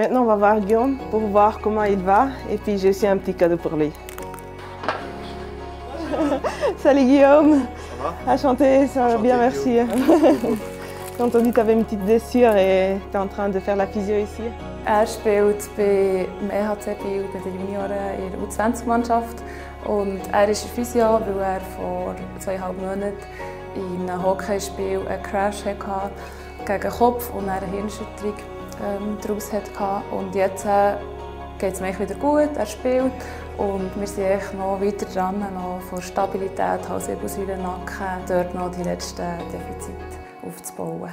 Maintenant, on va voir Guillaume pour voir comment il va et puis j'ai aussi un petit cadeau pour lui. Salut Guillaume. Ça va? Enchanté, ça va bien, merci. J'ai entendu que tu avais une petite blessure et tu es en train de faire la physio ici. Er spielt beim EHC Biel, bei den Junioren in der U20-Mannschaft. Und er ist in der Physio, weil er vor 2,5 Monaten in einem Hockeyspiel einen Crash hatte gegen den Kopf und eine Hirnschütterung daraus hatte. Und jetzt geht es mir wieder gut, er spielt. Und wir sind noch weiter dran, noch von Stabilität, Halswirbelsäule, Nacken, dort noch die letzten Defizite aufzubauen.